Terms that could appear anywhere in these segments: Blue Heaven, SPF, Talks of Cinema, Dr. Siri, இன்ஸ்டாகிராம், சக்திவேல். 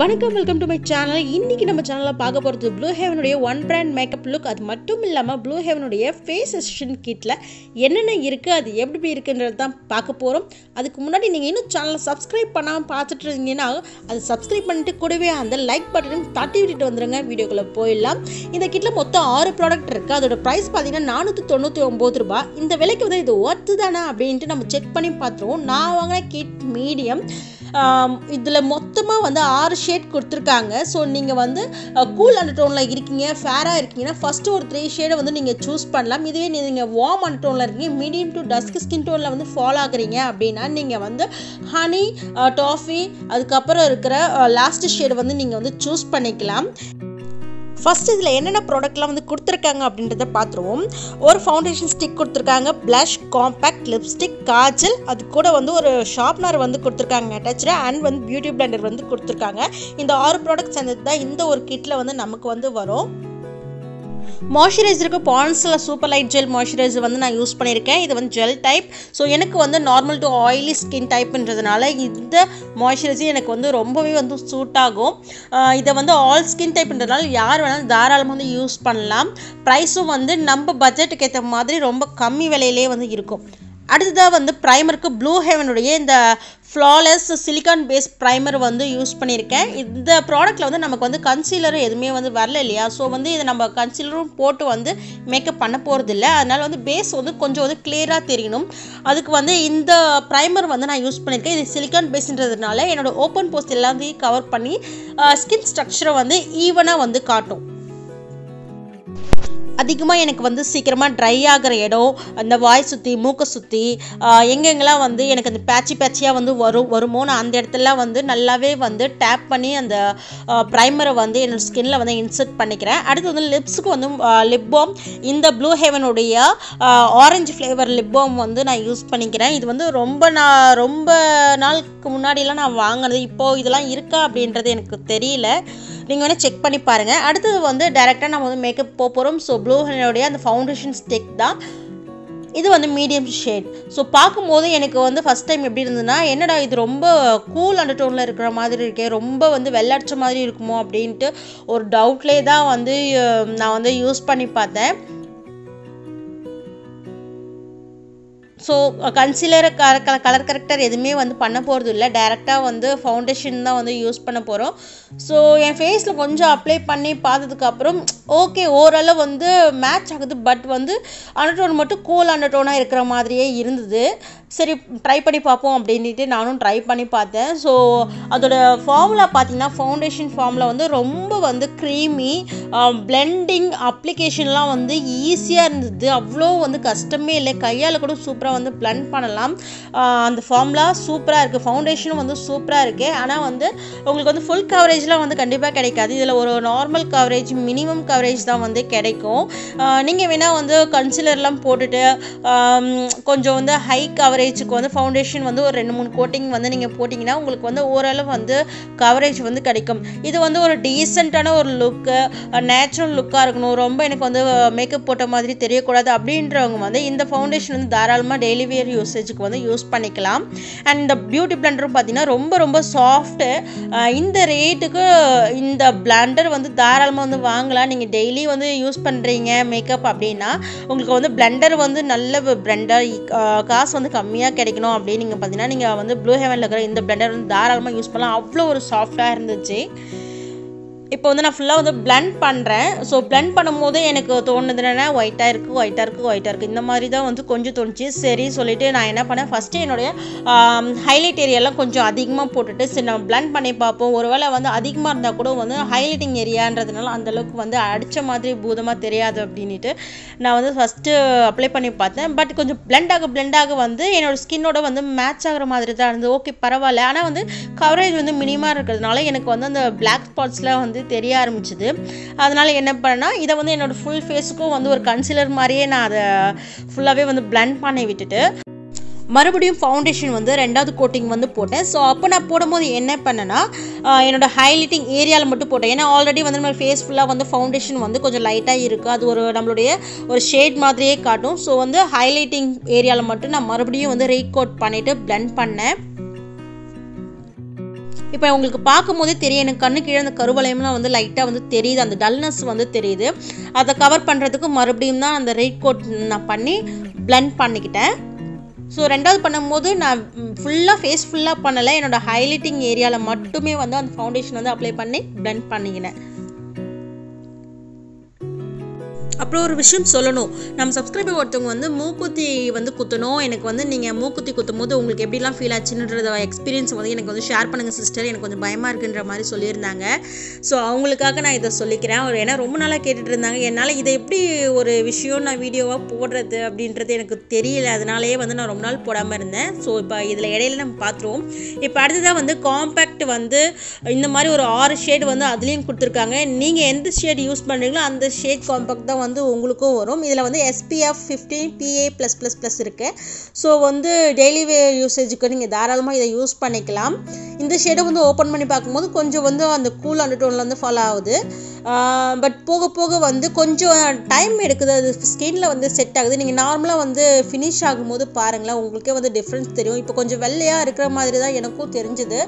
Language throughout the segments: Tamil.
வணக்கம், வெல்கம் டு மை சேனல். இன்னைக்கு நம்ம சேனலில் பார்க்க போகிறது ப்ளூ ஹெவனுடைய ஒன் பிராண்ட் மேக்கப் லுக். அது மட்டும் இல்லாமல் ப்ளூ ஹெவனுடைய ஃபேஸ் அசிஸ்டன்ட் கிட்டில் என்னென்ன இருக்குது, அது எப்படி இருக்குன்றது தான் பார்க்க போகிறோம். அதுக்கு முன்னாடி நீங்கள் இன்னும் சேனலை சப்ஸ்கிரைப் பண்ணாமல் பார்த்துட்டு இருந்தீங்கன்னா அது சப்ஸ்கிரைப் பண்ணிட்டு கூடவே அந்த லைக் பட்டனும் தட்டி விட்டுட்டு வந்துடுங்க. வீடியோக்குள்ளே போயிடலாம். இந்த கிட்டில் மொத்தம் 6 ப்ராடக்ட் இருக்குது. அதோட ப்ரைஸ் பார்த்தீங்கன்னா 499 ரூபாய். இந்த விலைக்கு வந்து இது ஒர்த்து தானே அப்படின்ட்டு நம்ம செக் பண்ணி பார்த்துருவோம். நான் வாங்கின கிட் மீடியம். இதில் மொத்தமாக வந்து 6 ஷேட் கொடுத்துருக்காங்க. ஸோ நீங்கள் வந்து கூல் அண்ட் டோனில் இருக்கீங்க, ஃபேராக இருக்கீங்கன்னா ஃபஸ்ட்டு ஒரு 3 ஷேடை வந்து நீங்கள் சூஸ் பண்ணலாம். இதுவே நீங்கள் வார்ம் அண்ட் டோனில் இருக்கீங்க, மீடியம் டு டஸ்க் ஸ்கின் டோனில் வந்து ஃபாலோ ஆகுறீங்க அப்படின்னா நீங்கள் வந்து ஹனி, டாஃபி, அதுக்கப்புறம் இருக்கிற லாஸ்ட் ஷேடு வந்து நீங்கள் வந்து சூஸ் பண்ணிக்கலாம். ஃபர்ஸ்ட் இதில் என்னென்ன ப்ராடக்ட்லாம் வந்து கொடுத்துருக்காங்க அப்படின்றத பார்த்துருவோம். ஒரு ஃபவுண்டேஷன் ஸ்டிக் கொடுத்துருக்காங்க, ப்ளஷ், காம்பேக்ட், லிப்ஸ்டிக், காஜல், அது கூட வந்து ஒரு ஷார்ப்னர் வந்து கொடுத்துருக்காங்க அட்டாச்சு, அண்ட் வந்து பியூட்டி பிளண்டர் வந்து கொடுத்துருக்காங்க. இந்த 6 ப்ராடக்ட்ஸ் சேர்ந்தது தான் இந்த ஒரு கிட்டில் வந்து நமக்கு வந்து வரும். மாய்ஸ்சரைசருக்கு பான்ஸில் சூப்பர் லைட் ஜெல் மாய்ஸ்சரைசர் வந்து நான் யூஸ் பண்ணியிருக்கேன். இது வந்து ஜெல் டைப். ஸோ எனக்கு வந்து நார்மல் டு ஆயிலி ஸ்கின் டைப்ன்றதுனால இந்த மாய்ஸ்சரைசர் எனக்கு வந்து ரொம்பவே வந்து சூட் ஆகும். இதை வந்து ஆல் ஸ்கின் டைப்ன்றதுனால யார் வேணாலும் தாராளமாக வந்து யூஸ் பண்ணலாம். ப்ரைஸும் வந்து நம்ம பட்ஜெட்டுக்கு ஏற்ற மாதிரி ரொம்ப கம்மி விலையிலே வந்து இருக்கும். அடுத்ததாக வந்து ப்ரைமருக்கு ப்ளூ ஹெவனுடைய இந்த ஃப்ளாலெஸ் சிலிக்கான் பேஸ் ப்ரைமர் வந்து யூஸ் பண்ணியிருக்கேன். இந்த ப்ராடக்ட்டில் வந்து நமக்கு வந்து கன்சீலர் எதுவுமே வந்து வரல இல்லையா. ஸோ வந்து இதை நம்ம கன்சீலரும் போட்டு வந்து மேக்கப் பண்ண போகிறதில்ல. அதனால் வந்து பேஸ் வந்து கொஞ்சம் வந்து கிளியராக தெரியணும். அதுக்கு வந்து இந்த ப்ரைமர் வந்து நான் யூஸ் பண்ணியிருக்கேன். இது சிலிக்கான் பேஸ்ன்றதுனால என்னோடய ஓப்பன் போஸ்ட் எல்லாத்தையும் கவர் பண்ணி ஸ்கின் ஸ்ட்ரக்சரை வந்து ஈவனாக வந்து காட்டும். அதிகமாக எனக்கு வந்து சீக்கிரமாக ட்ரை ஆகிற இடம், அந்த வாய் சுற்றி, மூக்கை சுற்றி, எங்கெங்கெல்லாம் வந்து எனக்கு அந்த பேட்சி பேட்சியாக வந்து வருமோ நான் அந்த இடத்துலலாம் வந்து நல்லாவே வந்து டேப் பண்ணி அந்த ப்ரைமரை வந்து என்னோடய ஸ்கின்னில் வந்து இன்சர்ட் பண்ணிக்கிறேன். அடுத்து வந்து லிப்ஸுக்கு வந்து லிப் பாம். இந்த ப்ளூ ஹெவனுடைய ஆரஞ்சு ஃப்ளேவர் லிப் பாம் வந்து நான் யூஸ் பண்ணிக்கிறேன். இது வந்து ரொம்ப நாளுக்கு முன்னாடிலாம் நான் வாங்கினது. இப்போது இதெல்லாம் இருக்கா அப்படின்றது எனக்கு தெரியல. நீங்கள் வேணால் செக் பண்ணி பாருங்கள். அடுத்தது வந்து டைரெக்டாக நம்ம வந்து மேக்கப் போகிறோம். ஸோ ப்ளூ ஹெவனுடைய அந்த ஃபவுண்டேஷன் ஸ்டிக் தான். இது வந்து மீடியம் ஷேட். ஸோ பார்க்கும்போது எனக்கு வந்து ஃபஸ்ட் டைம் எப்படி இருந்ததுன்னா, என்னடா இது ரொம்ப கூல் அண்டர் டோனில் இருக்கிற மாதிரி இருக்கே, ரொம்ப வந்து வெள்ளடிச்ச மாதிரி இருக்குமோ அப்படின்ட்டு ஒரு டவுட்லேயே தான் வந்து நான் வந்து யூஸ் பண்ணி பார்த்தேன். ஸோ கன்சீலர் கலர் கரெக்டர் எதுவுமே வந்து பண்ண போகிறது இல்லை. டைரெக்டாக வந்து ஃபவுண்டேஷன் தான் வந்து யூஸ் பண்ண போகிறோம். ஸோ என் ஃபேஸில் கொஞ்சம் அப்ளை பண்ணி பார்த்ததுக்கப்புறம் ஓகே, ஓரளவு வந்து மேட்ச் ஆகுது. பட் வந்து அண்டர் டோன் மட்டும் கூல் அண்டர் டோனாக இருக்கிற மாதிரியே இருந்தது. சரி, ட்ரை பண்ணி பார்ப்போம் அப்படின்ட்டு நானும் ட்ரை பண்ணி பார்த்தேன். ஸோ அதோட ஃபார்முலா பார்த்திங்கன்னா, ஃபவுண்டேஷன் ஃபார்முலா வந்து ரொம்ப வந்து க்ரீமி, பிளெண்டிங், அப்ளிகேஷன்லாம் வந்து ஈஸியாக இருந்தது. அவ்வளோ வந்து கஷ்டமே இல்லை. கையால் கூட சூப்பராக வந்து பிளெண்ட் பண்ணலாம். அந்த ஃபார்முலா சூப்பராக இருக்குது, ஃபவுண்டேஷனும் வந்து சூப்பராக இருக்குது. ஆனால் வந்து உங்களுக்கு வந்து ஃபுல் கவரேஜ்லாம் வந்து கண்டிப்பாக கிடைக்காது. இதில் ஒரு நார்மல் கவரேஜ், மினிமம் கவரேஜ் தான் வந்து கிடைக்கும். நீங்கள் வேணால் வந்து கன்சிலர்லாம் போட்டுட்டு கொஞ்சம் வந்து ஹை கவரேஜ் வந்து ஃபவுண்டேஷன் வந்து ஒரு 2-3 கோட்டிங் வந்து நீங்கள் போட்டிங்கன்னா உங்களுக்கு வந்து ஓரளவு வந்து கவரேஜ் வந்து கிடைக்கும். இது வந்து ஒரு டீசெண்டான ஒரு லுக்கு, நேச்சுரல் லுக்காக இருக்கணும். ரொம்ப எனக்கு வந்து மேக்கப் போட்ட மாதிரி தெரியக்கூடாது அப்படின்றவங்க வந்து இந்த ஃபவுண்டேஷன் வந்து தாராளமாக டெய்லி வியர் யூசேஜுக்கு வந்து யூஸ் பண்ணிக்கலாம். அண்ட் இந்த பியூட்டி பிளண்டரும் பார்த்தீங்கன்னா ரொம்ப ரொம்ப சாஃப்ட்டு. இந்த ரேட்டுக்கு இந்த பிளண்டர் வந்து தாராளமாக வந்து வாங்கலாம். நீங்கள் டெய்லி வந்து யூஸ் பண்ணுறீங்க மேக்கப் அப்படின்னா உங்களுக்கு வந்து பிளண்டர் வந்து நல்ல பிளண்டர், காசு வந்து கம்மி கிடைக்கணும் அப்படின்னு நீங்கள் பார்த்தீங்கன்னா நீங்கள் வந்து ப்ளூ ஹெவனில் இருக்கிற இந்த பிளண்டர் வந்து தாராளமாக யூஸ் பண்ணலாம். அவ்வளோ ஒரு சாஃப்டாக இருந்துச்சு. இப்போ வந்து நான் ஃபுல்லாக வந்து பிளண்ட் பண்ணுறேன். ஸோ பிளண்ட் பண்ணும்போது எனக்கு தோணுது என்னென்னா, ஒயிட்டாக இருக்குது இந்த மாதிரி தான் வந்து கொஞ்சம் தோணுச்சு. சரி சொல்லிவிட்டு நான் என்ன பண்ணேன், ஃபஸ்ட்டு என்னுடைய ஹைலைட் ஏரியாலாம் கொஞ்சம் அதிகமாக போட்டுட்டு சரி நம்ம பிளண்ட் பண்ணி பார்ப்போம், ஒரு வேளை வந்து அதிகமாக இருந்தால் கூட வந்து ஹைலைட்டிங் ஏரியான்றதுனால அந்தளவுக்கு வந்து அடித்த மாதிரி பூதமாக தெரியாது அப்படின்ட்டு நான் வந்து ஃபஸ்ட்டு அப்ளை பண்ணி பார்த்தேன். பட் கொஞ்சம் பிளண்ட் ஆக வந்து என்னோடய ஸ்கின்னோட வந்து மேட்ச் ஆகிற மாதிரி தான் இருந்தது. ஓகே, பரவாயில்ல. ஆனால் வந்து கவரேஜ் வந்து மினிமாக இருக்கிறதுனால எனக்கு வந்து அந்த பிளாக் ஸ்பாட்ஸில் வந்து தெரிய ஆரம்பிச்சது. அதனால என்ன பண்ணா, இதை வந்து என்னோட ஃபுல் ஃபேஸுக்கும் வந்து ஒரு கன்சீலர் மாதிரியே நான் அதை ஃபுல்லாகவே வந்து பிளண்ட் பண்ணி விட்டுட்டு மறுபடியும் ஃபவுண்டேஷன் வந்து 2வது கோட்டிங் வந்து போட்டேன். ஸோ அப்போ நான் போடும்போது என்ன பண்ணேன்னா, என்னோடய ஹைலைட்டிங் ஏரியாவில் மட்டும் போட்டேன். ஏன்னா ஆல்ரெடி வந்து நம்ம ஃபேஸ் ஃபுல்லாக வந்து ஃபவுண்டேஷன் வந்து கொஞ்சம் லைட்டாக இருக்குது. அது ஒரு நம்மளுடைய ஒரு ஷேட் மாதிரியே காட்டும். ஸோ வந்து ஹைலைட்டிங் ஏரியாவில் மட்டும் நான் மறுபடியும் வந்து ரீகோட் பண்ணிவிட்டு பிளண்ட் பண்ணேன். இப்போ உங்களுக்கு பார்க்கும்போதே தெரியும், எனக்கு கண்ணு கீழே அந்த கருவளையம்லாம் வந்து லைட்டாக வந்து தெரியுது, அந்த டல்னஸ் வந்து தெரியுது. அதை கவர் பண்ணுறதுக்கு மறுபடியும் தான் அந்த ரெட் கோட் நான் பண்ணி பிளண்ட் பண்ணிக்கிட்டேன். ஸோ ரெண்டாவது பண்ணும்போது நான் ஃபேஸ் ஃபுல்லாக பண்ணலை, என்னோடய ஹைலைட்டிங் ஏரியாவில் மட்டுமே வந்து அந்த ஃபவுண்டேஷன் வந்து அப்ளை பண்ணி பிளண்ட் பண்ணிக்கினேன். அப்புறம் ஒரு விஷயம் சொல்லணும், நம்ம சப்ஸ்கிரைபர் ஒருத்தவங்க வந்து மூக்குத்தி வந்து குத்தணும், எனக்கு வந்து நீங்கள் மூக்குத்தி குத்தும் போது உங்களுக்கு எப்படிலாம் ஃபீல் ஆச்சுன்றத எக்ஸ்பீரியன்ஸ் வந்து எனக்கு வந்து ஷேர் பண்ணுங்கள் சிஸ்டர், எனக்கு கொஞ்சம் பயமாக இருக்குன்ற மாதிரி சொல்லியிருந்தாங்க. ஸோ அவங்களுக்காக நான் இதை சொல்லிக்கிறேன். ஒரு ஏன்னா ரொம்ப நாளாக கேட்டுட்டு இருந்தாங்க, என்னால் இதை எப்படி ஒரு விஷயம் நான் வீடியோவாக போடுறது அப்படின்றது எனக்கு தெரியல, அதனாலேயே வந்து நான் ரொம்ப நாள் போடாமல் இருந்தேன். ஸோ இப்போ இதில் இடையில நம்ம பார்த்துருவோம். இப்போ அடுத்ததாக வந்து காம்பேக்ட் வந்து இந்த மாதிரி ஒரு 6 ஷேட் வந்து அதுலேயும் கொடுத்துருக்காங்க. நீங்கள் எந்த ஷேட் யூஸ் பண்ணுறீங்களோ அந்த ஷேட் காம்பேக்ட் தான் வந்து உங்களுக்கும் வரும். இதில் வந்து SPF 15 PA++ இருக்கு. ஸோ வந்து டெய்லி வேர் யூசேஜுக்கு நீங்கள் தாராளமாக இதை யூஸ் பண்ணிக்கலாம். இந்த ஷேடை வந்து ஓப்பன் பண்ணி பார்க்கும்போது கொஞ்சம் வந்து அந்த கூல் அண்டர்டோனில் வந்து ஃபாலோ ஆகுது, பட் போக போக வந்து கொஞ்சம் டைம் எடுக்குது, அது ஸ்கின்ல வந்து செட் ஆகுது. நீங்கள் நார்மலாக வந்து ஃபினிஷ் ஆகும்போது பாருங்களேன், உங்களுக்கே வந்து டிஃப்ரென்ஸ் தெரியும். இப்போ கொஞ்சம் வெள்ளையாக இருக்கிற மாதிரி தான் எனக்கும் தெரிஞ்சுது,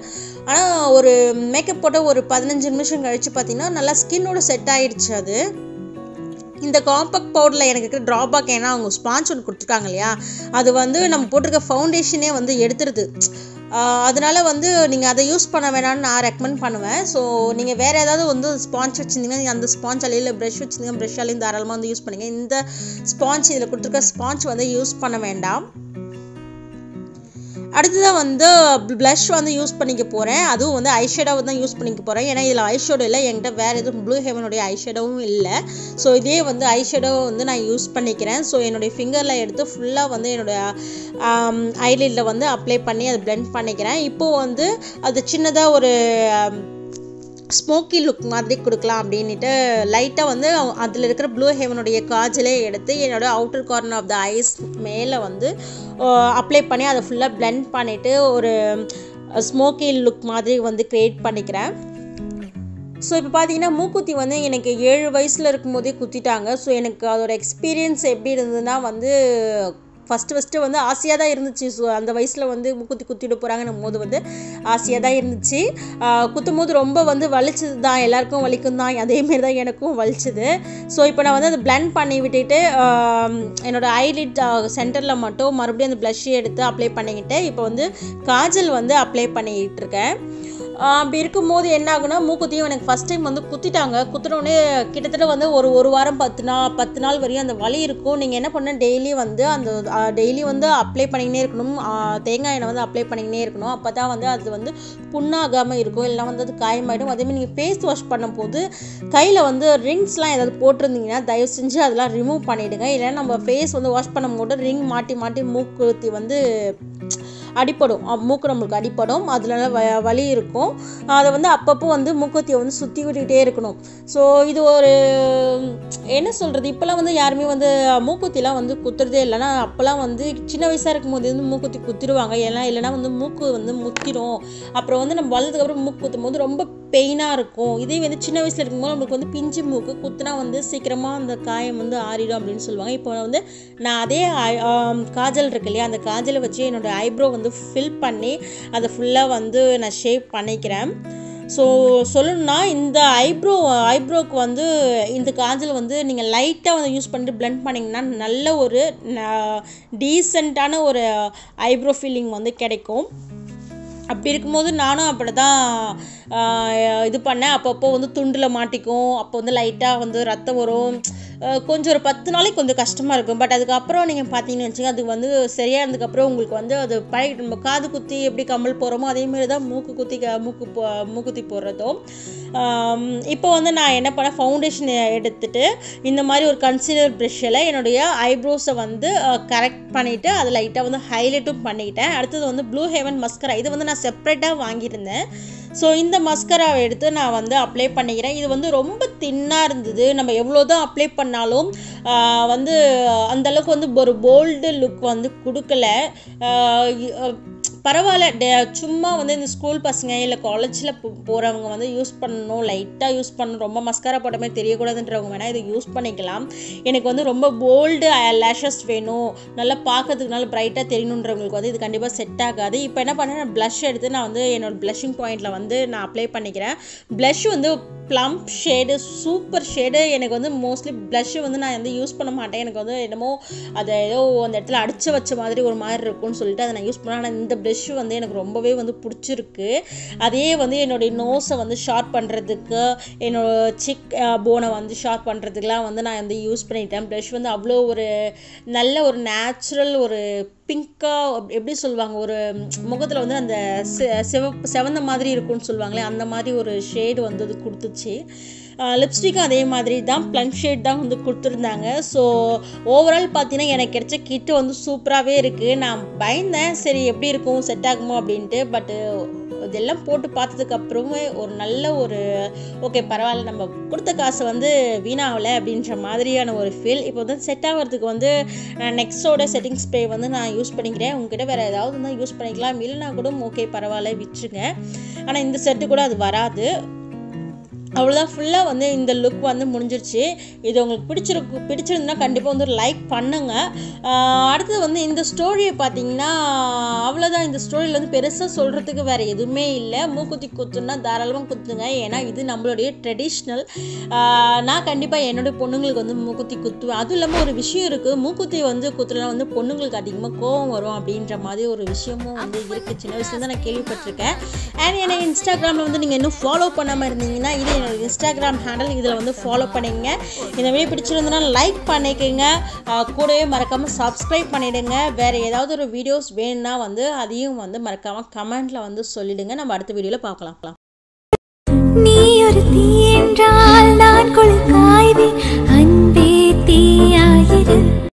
ஆனால் ஒரு மேக்கப் போட்ட ஒரு 15 நிமிஷம் கழிச்சு பார்த்தீங்கன்னா நல்லா ஸ்கின்னோட செட் ஆகிடுச்சு. அது இந்த காம்பேக்ட் பவுடரில் எனக்கு இருக்கிற ட்ராபேக் ஏன்னா அவங்க ஸ்பான்ச் ஒன்று கொடுத்துருக்காங்க இல்லையா, அது வந்து நம்ம போட்டிருக்க ஃபவுண்டேஷனே வந்து எடுத்துருது. அதனால் வந்து நீங்கள் அதை யூஸ் பண்ண வேணாம்னு நான் ரெக்கமெண்ட் பண்ணுவேன். ஸோ நீங்கள் வேறு ஏதாவது வந்து ஸ்பான்ச் வச்சுருந்தீங்கன்னா நீங்கள் அந்த ஸ்பான்ச் அலையில் ப்ரெஷ் வச்சுருந்தீங்கன்னா ப்ரெஷ் அலையும் தாராளமாக வந்து யூஸ் பண்ணுங்கள். இந்த ஸ்பான்ச் இதில் கொடுத்துருக்க ஸ்பான்ச் வந்து யூஸ் பண்ண வேண்டாம். அடுத்ததான் வந்து ப்ளஷ் வந்து யூஸ் பண்ணிக்க போகிறேன், அதுவும் வந்து ஐஷேடாவை தான் யூஸ் பண்ணிக்க போகிறேன். ஏன்னா இதில் ஐஷேடோ இல்லை, என்கிட்ட வேறு எதுவும் ப்ளூ ஹெவனுடைய ஐஷேடோவும் இல்லை. ஸோ இதே வந்து ஐஷேடோவை வந்து நான் யூஸ் பண்ணிக்கிறேன். ஸோ என்னுடைய ஃபிங்கரில் எடுத்து ஃபுல்லாக வந்து என்னோடய ஐலிட்டில் வந்து அப்ளை பண்ணி அதை பிளெண்ட் பண்ணிக்கிறேன். இப்போது வந்து அது சின்னதாக ஒரு ஸ்மோக்கி லுக் மாதிரி கொடுக்கலாம் அப்படின்ட்டு லைட்டாக வந்து அதில் இருக்கிற ப்ளூ ஹெவனுடைய காஜலே எடுத்து என்னோடய outer corner of the eyes மேலே வந்து அப்ளை பண்ணி அதை ஃபுல்லாக பிளெண்ட் பண்ணிவிட்டு ஒரு ஸ்மோக்கி லுக் மாதிரி வந்து க்ரியேட் பண்ணிக்கிறேன். ஸோ இப்போ பார்த்தீங்கன்னா மூக்குத்தி வந்து எனக்கு 7 வயசில் இருக்கும்போதே குத்திட்டாங்க. ஸோ எனக்கு அதோட எக்ஸ்பீரியன்ஸ் எப்படி இருந்ததுன்னா வந்து ஃபஸ்ட்டு வந்து ஆசையாக தான் இருந்துச்சு. ஸோ அந்த வயசில் வந்து மூக்குத்தி குத்திட்டு போகிறாங்கன்னும் போது வந்து ஆசையாக தான் இருந்துச்சு. குத்தும் போது ரொம்ப வந்து வலிச்சது தான், எல்லாேருக்கும் வலிக்கும் தான், அதேமாரி தான் எனக்கும் வலிச்சுது. ஸோ இப்போ நான் வந்து அதை பிளண்ட் பண்ணி விட்டுட்டு என்னோடய ஐலிட் சென்டரில் மட்டும் மறுபடியும் அந்த ப்ளஷ் எடுத்து அப்ளை பண்ணிக்கிட்டு இப்போ வந்து காஜல் வந்து அப்ளை பண்ணிக்கிட்டு இருக்கேன். அப்படி இருக்கும்போது என்ன ஆகுனா மூக்குத்தியும் எனக்கு ஃபஸ்ட் டைம் வந்து குத்திட்டாங்க. குத்தினோடனே கிட்டத்தட்ட வந்து ஒரு வாரம் 10 நாள் வரையும் அந்த வலி இருக்கும். நீங்கள் என்ன பண்ணால் டெய்லி வந்து அப்ளை பண்ணிக்கினே இருக்கணும், தேங்காய் எண்ணெய் வந்து அப்ளை பண்ணிக்கினே இருக்கணும். அப்போ தான் வந்து அது வந்து புண்ணாகாமல் இருக்கும், இல்லைனா வந்து அது காயமாயிடும். அதேமாதிரி நீங்கள் ஃபேஸ் வாஷ் பண்ணும்போது கையில் வந்து ரிங்ஸ்லாம் ஏதாவது போட்டிருந்தீங்கன்னா தயவு செஞ்சு அதெல்லாம் ரிமூவ் பண்ணிவிடுங்க. இல்லைன்னா நம்ம ஃபேஸ் வந்து வாஷ் பண்ணும்போது ரிங் மாட்டி மூக்குத்தி வந்து அடிப்படும், மூக்கு நம்மளுக்கு அடிப்படும், அதுல வலி இருக்கும். அதை வந்து அப்பப்போ வந்து மூக்குத்தியை வந்து சுற்றி விட்டுக்கிட்டே இருக்கணும். ஸோ இது ஒரு என்ன சொல்கிறது, இப்போலாம் வந்து யாருமே வந்து மூக்குத்திலாம் வந்து குத்துறதே இல்லைன்னா, அப்போலாம் வந்து சின்ன வயசாக இருக்கும்போது வந்து மூக்குத்தி குத்திடுவாங்க. இல்லைனா வந்து மூக்கு வந்து முத்திரும், அப்புறம் வந்து நம்ம வளர்ந்ததுக்கப்புறம் மூக்கு குத்தும் போது ரொம்ப பெயினாக இருக்கும். இதே வந்து சின்ன வயசில் இருக்கும்போது நம்மளுக்கு வந்து பிஞ்சு மூக்கு குத்துனா வந்து சீக்கிரமாக அந்த காயம் வந்து ஆறிடும் அப்படின்னு சொல்லுவாங்க. இப்போ வந்து நான் அதே காஜல் இருக்கு இல்லையா, அந்த காஜலை வச்சு என்னோடய ஐப்ரோ வந்து ஃபில் பண்ணி அதை ஃபுல்லாக வந்து நான் ஷேப் பண்ணிக்கிறேன். ஸோ சொல்லணும்னா இந்த ஐப்ரோக்கு வந்து இந்த காஜல் வந்து நீங்கள் லைட்டாக வந்து யூஸ் பண்ணிட்டு பிளண்ட் பண்ணிங்கன்னா நல்ல ஒரு டீசெண்டான ஒரு ஐப்ரோ ஃபீலிங் வந்து கிடைக்கும். அப்படி இருக்கும்போது நானும் அப்படி தான் இது பண்ணேன். அப்பப்போ வந்து துண்டில் மாட்டிக்கும், அப்போ வந்து லைட்டாக வந்து ரத்தம் வரும், கொஞ்சம் ஒரு 10 நாளைக்கு கொஞ்சம் கஷ்டமாக இருக்கும். பட் அதுக்கப்புறம் நீங்கள் பார்த்தீங்கன்னு வச்சுக்கோங்க, அது வந்து சரியாக இருந்ததுக்கப்புறம் உங்களுக்கு வந்து அது பழகிட்டு, நம்ம காது குத்தி எப்படி கம்மல் போகிறோமோ அதேமாரி தான் மூக்குத்தி போடுறதும். இப்போ வந்து நான் என்ன பண்ணேன், ஃபவுண்டேஷன் எடுத்துகிட்டு இந்த மாதிரி ஒரு கன்சீலர் ப்ரெஷ்ஷில் என்னுடைய ஐப்ரோஸை வந்து கரெக்ட் பண்ணிவிட்டு அது லைட்டாக வந்து ஹைலைட்டும் பண்ணிக்கிட்டேன். அடுத்தது வந்து ப்ளூ ஹெவன் மஸ்கரா, இது வந்து நான் செப்பரேட்டாக வாங்கியிருந்தேன். ஸோ இந்த மஸ்கராவை எடுத்து நான் வந்து அப்ளை பண்ணிக்கிறேன். இது வந்து ரொம்ப தின்னாக இருந்தது, நம்ம எவ்வளோ தான் அப்ளை பண்ணாலும் வந்து அந்தளவுக்கு வந்து ஒரு போல்டு லுக் வந்து கொடுக்கல. பரவாயில்ல சும்மா வந்து இந்த ஸ்கூல் பசங்க இல்லை காலேஜில் போகிறவங்க வந்து யூஸ் பண்ணணும், லைட்டாக யூஸ் பண்ணணும், ரொம்ப மஸ்காரா போட்ட மாதிரி தெரியக்கூடாதுன்றவங்க வேணால் இதை யூஸ் பண்ணிக்கலாம். எனக்கு வந்து ரொம்ப போல்டு லேஷஸ் வேணும், நல்லா பார்க்கறதுக்குனால பிரைட்டாக தெரியணுன்றவங்களுக்கு வந்து இது கண்டிப்பாக செட் ஆகாது. இப்போ என்ன பண்ணுறேன், நான் ப்ளஷ் எடுத்து நான் வந்து என்னோடய ப்ளஷிங் பாயிண்டில் வந்து நான் அப்ளை பண்ணிக்கிறேன். ப்ளஷ் வந்து ப்ளம்ப் ஷேடு, சூப்பர் ஷேடு. எனக்கு வந்து மோஸ்ட்லி ப்ளஷ்ஷு வந்து நான் வந்து யூஸ் பண்ண மாட்டேன், எனக்கு வந்து என்னமோ அதை ஏதோ அந்த இடத்துல அடிச்சு வச்ச மாதிரி ஒரு மாதிரி இருக்கும்னு சொல்லிட்டு அதை நான் யூஸ் பண்ணேன். ஆனால் இந்த ப்ளஷ்ஷு வந்து எனக்கு ரொம்பவே வந்து பிடிச்சிருக்கு. அதே வந்து என்னுடைய நோஸை வந்து ஷார்ப் பண்ணுறதுக்கு, என்னோடய சிக் போனை வந்து ஷார்ப் பண்ணுறதுக்கெலாம் வந்து நான் வந்து யூஸ் பண்ணிட்டேன். ப்ளஷ் வந்து அவ்வளோ ஒரு நல்ல ஒரு நேச்சுரல் ஒரு பிங்காக எப்படி சொல்லுவாங்க, ஒரு முகத்தில் வந்து அந்த செவந்த மாதிரி இருக்கும்னு சொல்லுவாங்களே அந்த மாதிரி ஒரு ஷேடு வந்து அது கொடுத்துச்சு. லிப்ஸ்டிக்கும் அதே மாதிரி தான், ப்ளம் ஷேட் தான் வந்து கொடுத்துருந்தாங்க. ஸோ ஓவரால் பார்த்தீங்கன்னா எனக்கு கிடைச்ச கிட்டு வந்து சூப்பராகவே இருக்குது. நான் பயந்தேன் சரி எப்படி இருக்கும் செட் ஆகுமோ அப்படின்ட்டு, பட்டு இதெல்லாம் போட்டு பார்த்ததுக்கப்புறமே ஒரு நல்ல ஒரு ஓகே பரவாயில்ல நம்ம கொடுத்த காசு வந்து வீணாகலை அப்படின்ற மாதிரியான ஒரு ஃபீல். இப்போ வந்து செட் ஆகிறதுக்கு வந்து நான் நெக்ஸ்டோட செட்டிங் ஸ்ப்ரே வந்து நான் யூஸ் பண்ணிக்கிறேன். உங்ககிட்ட வேறு ஏதாவது இருந்தால் யூஸ் பண்ணிக்கலாம், இல்லைனா கூட ஓகே பரவாயில்ல விட்டுருங்க. ஆனால் இந்த செட்டு கூட அது வராது. அவ்வளோதான், ஃபுல்லாக வந்து இந்த லுக் வந்து முடிஞ்சிருச்சு. இது உங்களுக்கு பிடிச்சிருந்துன்னா கண்டிப்பாக வந்து ஒரு லைக் பண்ணுங்கள். அடுத்தது வந்து இந்த ஸ்டோரியை பார்த்தீங்கன்னா அவ்வளோதான். இந்த ஸ்டோரியில் வந்து பெருசாக சொல்கிறதுக்கு வேறு எதுவுமே இல்லை. மூக்குத்தி குத்துன்னா தாராளமாக குத்துங்க, ஏன்னா இது நம்மளுடைய ட்ரெடிஷ்னல். நான் கண்டிப்பாக என்னுடைய பொண்ணுங்களுக்கு வந்து மூக்குத்தி குத்துவேன். அதுவும் இல்லாமல் ஒரு விஷயம் இருக்குது, மூக்குத்தி வந்து குத்துலாம் வந்து பொண்ணுங்களுக்கு அதிகமாக கோவம் வரும் அப்படின்ற மாதிரி ஒரு விஷயமும் வந்து இருக்குது. சின்ன விஷயம் தான் நான் கேள்விப்பட்டிருக்கேன். அண்ட் என்னை இன்ஸ்டாகிராமில் வந்து நீங்கள் இன்னும் ஃபாலோ பண்ணாமல் இருந்தீங்கன்னா இதே இன்ஸ்டாகிராம் ஹேண்டில் இதில் வந்து ஃபாலோ பண்ணிக்கங்க. இந்த வீடியோ பிடிச்சிருந்தனா லைக் பண்ணிக்கோங்க, கூடவே மறக்காமல் சப்ஸ்கிரைப் பண்ணிவிடுங்க. வேறு ஏதாவது ஒரு வீடியோஸ் வேணும்னா வந்து அதையும் வந்து மறக்காமல் கமெண்டில் வந்து சொல்லிவிடுங்க. நம்ம அடுத்த வீடியோவில் பார்க்கலாம். நீ ஒரு தீ என்றால் நான் கொளுக்காய்வே, அன்பே தீயாயிரு.